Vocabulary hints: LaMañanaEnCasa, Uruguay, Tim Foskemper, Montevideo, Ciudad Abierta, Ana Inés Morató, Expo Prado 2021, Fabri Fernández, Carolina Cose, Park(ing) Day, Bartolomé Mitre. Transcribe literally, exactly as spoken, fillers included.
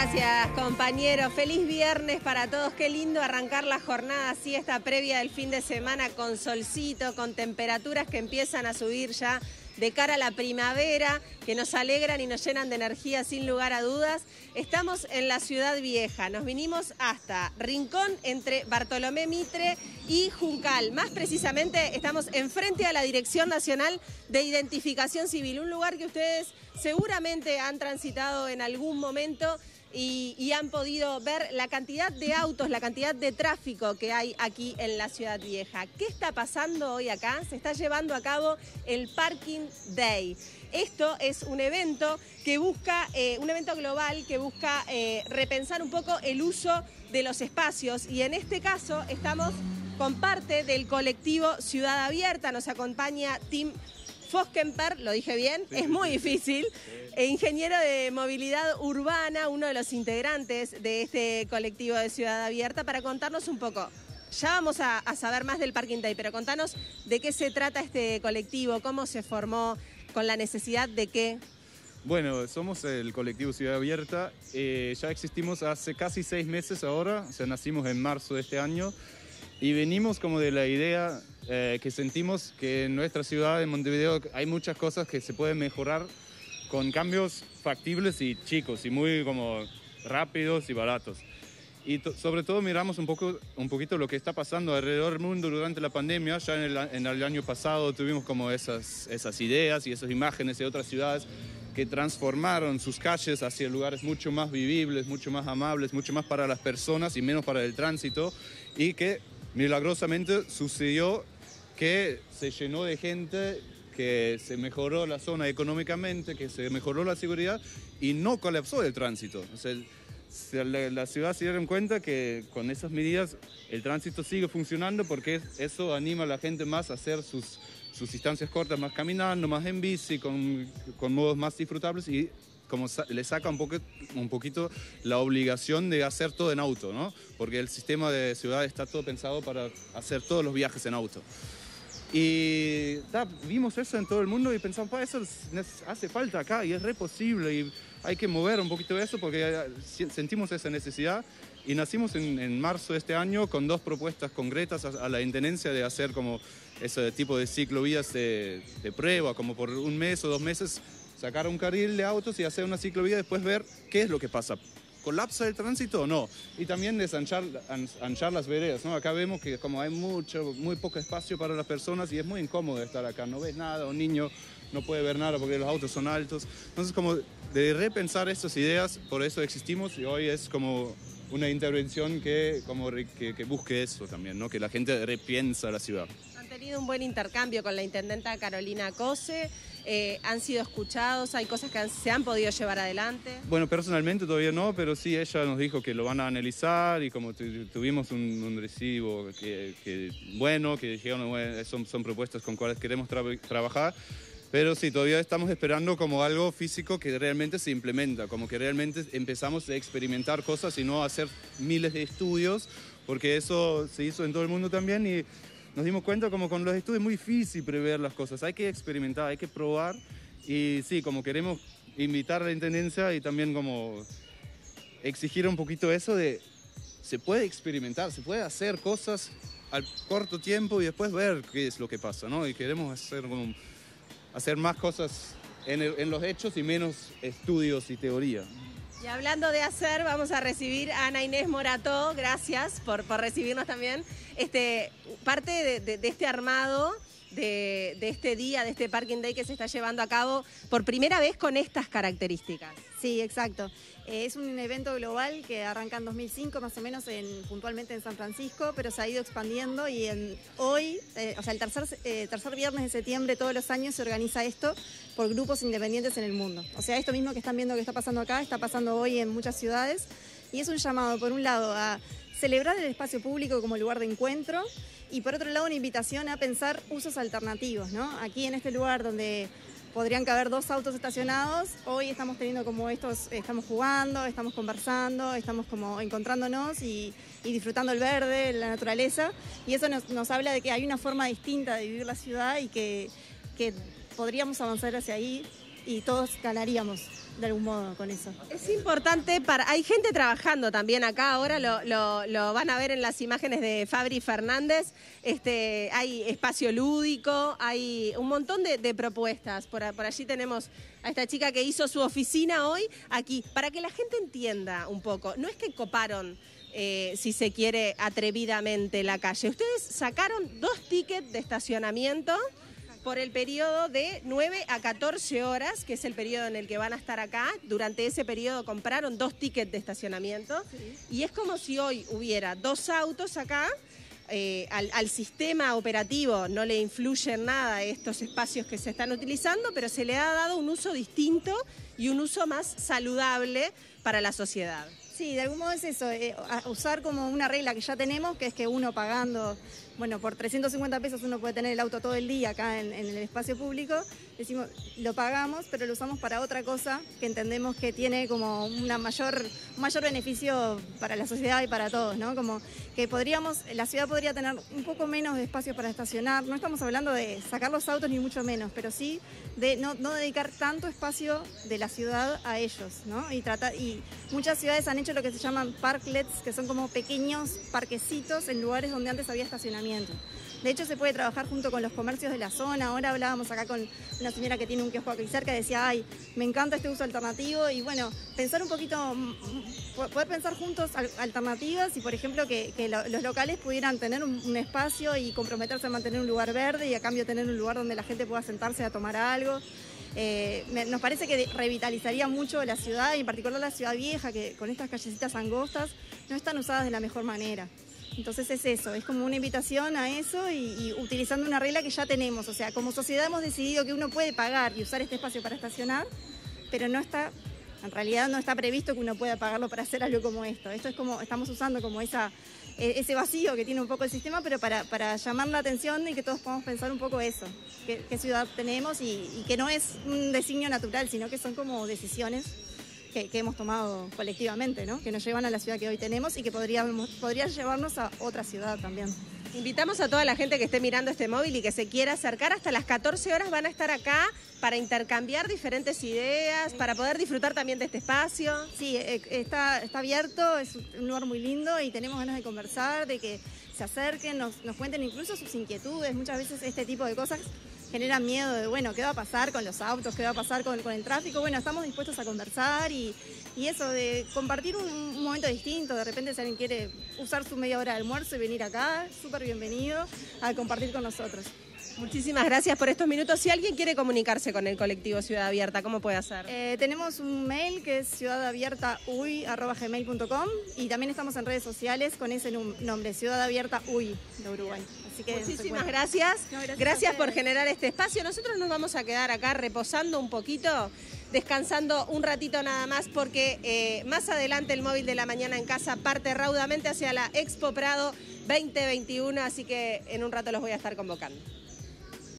Gracias, compañeros. Feliz viernes para todos. Qué lindo arrancar la jornada así, esta previa del fin de semana, con solcito, con temperaturas que empiezan a subir ya de cara a la primavera, que nos alegran y nos llenan de energía sin lugar a dudas. Estamos en la Ciudad Vieja, nos vinimos hasta Rincón, entre Bartolomé Mitre y Juncal. Más precisamente estamos enfrente a la Dirección Nacional de Identificación Civil, un lugar que ustedes seguramente han transitado en algún momento y, y han podido ver la cantidad de autos, la cantidad de tráfico que hay aquí en la Ciudad Vieja. ¿Qué está pasando hoy acá? Se está llevando a cabo el Park(ing) Day. Esto es un evento que busca, eh, un evento global que busca eh, repensar un poco el uso de los espacios, y en este caso estamos con parte del colectivo Ciudad Abierta. Nos acompaña Tim Foskemper, lo dije bien, sí, es muy difícil, sí. Ingeniero de movilidad urbana, uno de los integrantes de este colectivo de Ciudad Abierta, para contarnos un poco. Ya vamos a, a saber más del Park(ing) Day, pero contanos de qué se trata este colectivo, cómo se formó, con la necesidad de qué. Bueno, somos el colectivo Ciudad Abierta, eh, ya existimos hace casi seis meses ahora, o sea, nacimos en marzo de este año, y venimos como de la idea eh, que sentimos que en nuestra ciudad, en Montevideo, hay muchas cosas que se pueden mejorar con cambios factibles y chicos, y muy como rápidos y baratos. Y sobre todo miramos un, poco, un poquito lo que está pasando alrededor del mundo durante la pandemia. Ya en el, en el año pasado tuvimos como esas, esas ideas y esas imágenes de otras ciudades que transformaron sus calles hacia lugares mucho más vivibles, mucho más amables, mucho más para las personas y menos para el tránsito, y que milagrosamente sucedió que se llenó de gente, que se mejoró la zona económicamente, que se mejoró la seguridad y no colapsó el tránsito. O sea, la ciudad se dieron cuenta que con esas medidas el tránsito sigue funcionando, porque eso anima a la gente más a hacer sus, sus distancias cortas, más caminando, más en bici, con, con modos más disfrutables, y como le saca un, poco, un poquito la obligación de hacer todo en auto, ¿no? Porque el sistema de ciudad está todo pensado para hacer todos los viajes en auto. Y da, vimos eso en todo el mundo y pensamos, pa, eso hace falta acá y es re posible, y hay que mover un poquito eso porque sentimos esa necesidad, y nacimos en, en marzo de este año con dos propuestas concretas a, a la Intendencia de hacer como ese tipo de ciclovías de, de prueba, como por un mes o dos meses sacar un carril de autos y hacer una ciclovía, después ver qué es lo que pasa. ¿Colapsa el tránsito o no? Y también desanchar anchar las veredas, ¿no? Acá vemos que como hay mucho, muy poco espacio para las personas y es muy incómodo estar acá. No ves nada, un niño no puede ver nada porque los autos son altos. Entonces, como de repensar estas ideas, por eso existimos, y hoy es como una intervención que, como que, que busque eso también, ¿no? Que la gente repiensa la ciudad. Han tenido un buen intercambio con la intendenta Carolina Cose, eh, han sido escuchados, hay cosas que han, se han podido llevar adelante. Bueno, personalmente todavía no, pero sí ella nos dijo que lo van a analizar, y como tu, tuvimos un, un recibo que, que bueno, que dijeron, bueno, son, son propuestas con cuales queremos tra trabajar, pero sí, todavía estamos esperando como algo físico que realmente se implementa, como que realmente empezamos a experimentar cosas y no a hacer miles de estudios, porque eso se hizo en todo el mundo también, y nos dimos cuenta como con los estudios es muy difícil prever las cosas, hay que experimentar, hay que probar, y sí, como queremos invitar a la Intendencia y también como exigir un poquito eso de se puede experimentar, se puede hacer cosas al corto tiempo y después ver qué es lo que pasa, ¿no? Y queremos hacer como hacer más cosas en, el, en los hechos y menos estudios y teoría. Y hablando de hacer, vamos a recibir a Ana Inés Morató. Gracias por, por recibirnos también. Este, parte de, de, de este armado, de, de este día, de este Park(ing) Day que se está llevando a cabo por primera vez con estas características. Sí, exacto. Eh, es un evento global que arranca en dos mil cinco más o menos, en, puntualmente en San Francisco, pero se ha ido expandiendo, y en, hoy, eh, o sea, el tercer, eh, tercer viernes de septiembre todos los años se organiza esto por grupos independientes en el mundo. O sea, esto mismo que están viendo que está pasando acá, está pasando hoy en muchas ciudades, y es un llamado, por un lado, a celebrar el espacio público como lugar de encuentro, y por otro lado una invitación a pensar usos alternativos, ¿no? Aquí en este lugar donde podrían caber dos autos estacionados, hoy estamos teniendo como estos, estamos jugando, estamos conversando, estamos como encontrándonos y, y disfrutando el verde, la naturaleza, y eso nos, nos habla de que hay una forma distinta de vivir la ciudad y que, que podríamos avanzar hacia ahí y todos ganaríamos. de algún modo con eso. Es importante, para hay gente trabajando también acá ahora, lo, lo, lo van a ver en las imágenes de Fabri Fernández, este, hay espacio lúdico, hay un montón de, de propuestas, por, por allí tenemos a esta chica que hizo su oficina hoy aquí, para que la gente entienda un poco, no es que coparon, Eh, si se quiere, atrevidamente la calle. Ustedes sacaron dos tickets de estacionamiento por el periodo de nueve a catorce horas, que es el periodo en el que van a estar acá. Durante ese periodo compraron dos tickets de estacionamiento. Sí. Y es como si hoy hubiera dos autos acá. Eh, al, al sistema operativo no le influyen nada estos espacios que se están utilizando, pero se le ha dado un uso distinto y un uso más saludable para la sociedad. Sí, de algún modo es eso, eh, usar como una regla que ya tenemos, que es que uno pagando, bueno, por trescientos cincuenta pesos uno puede tener el auto todo el día acá en, en el espacio público, decimos, lo pagamos, pero lo usamos para otra cosa que entendemos que tiene como una mayor, un mayor beneficio para la sociedad y para todos, ¿no? Como que podríamos, la ciudad podría tener un poco menos de espacio para estacionar, no estamos hablando de sacar los autos ni mucho menos, pero sí de no, no dedicar tanto espacio de la ciudad a ellos, ¿no? Y, tratar, y muchas ciudades han hecho lo que se llaman parklets, que son como pequeños parquecitos en lugares donde antes había estacionamiento. De hecho, se puede trabajar junto con los comercios de la zona. Ahora hablábamos acá con una señora que tiene un kiosco aquí cerca, decía, ay, me encanta este uso alternativo. Y bueno, pensar un poquito, poder pensar juntos alternativas y, por ejemplo, que, que los locales pudieran tener un, un espacio y comprometerse a mantener un lugar verde y a cambio tener un lugar donde la gente pueda sentarse a tomar algo. Eh, me, nos parece que revitalizaría mucho la ciudad, y en particular la ciudad vieja, que con estas callecitas angostas no están usadas de la mejor manera. Entonces es eso, es como una invitación a eso y, y utilizando una regla que ya tenemos. O sea, como sociedad hemos decidido que uno puede pagar y usar este espacio para estacionar, pero no está, en realidad no está previsto que uno pueda pagarlo para hacer algo como esto. Esto es como, estamos usando como esa, ese vacío que tiene un poco el sistema, pero para, para llamar la atención y que todos podamos pensar un poco eso, qué, qué ciudad tenemos y, y que no es un designio natural, sino que son como decisiones que, que hemos tomado colectivamente, ¿no? Que nos llevan a la ciudad que hoy tenemos y que podríamos, podría llevarnos a otra ciudad también. Invitamos a toda la gente que esté mirando este móvil y que se quiera acercar. Hasta las catorce horas van a estar acá para intercambiar diferentes ideas, para poder disfrutar también de este espacio. Sí, está, está abierto, es un lugar muy lindo y tenemos ganas de conversar, de que se acerquen, nos, nos cuenten incluso sus inquietudes. Muchas veces este tipo de cosas generan miedo de, bueno, ¿qué va a pasar con los autos? ¿Qué va a pasar con, con el tráfico? Bueno, estamos dispuestos a conversar y, y eso, de compartir un, un momento distinto. De repente si alguien quiere usar su media hora de almuerzo y venir acá, súper bienvenido a compartir con nosotros. Muchísimas gracias por estos minutos. Si alguien quiere comunicarse con el colectivo Ciudad Abierta, ¿cómo puede hacer? Eh, tenemos un mail que es ciudad abierta u y arroba gmail punto com y también estamos en redes sociales con ese nombre, Ciudad Abierta U Y de Uruguay. Así que muchísimas gracias. No, gracias. Gracias por generar este espacio. Nosotros nos vamos a quedar acá reposando un poquito, descansando un ratito nada más, porque eh, más adelante el móvil de la mañana en casa parte raudamente hacia la Expo Prado veinte veintiuno, así que en un rato los voy a estar convocando.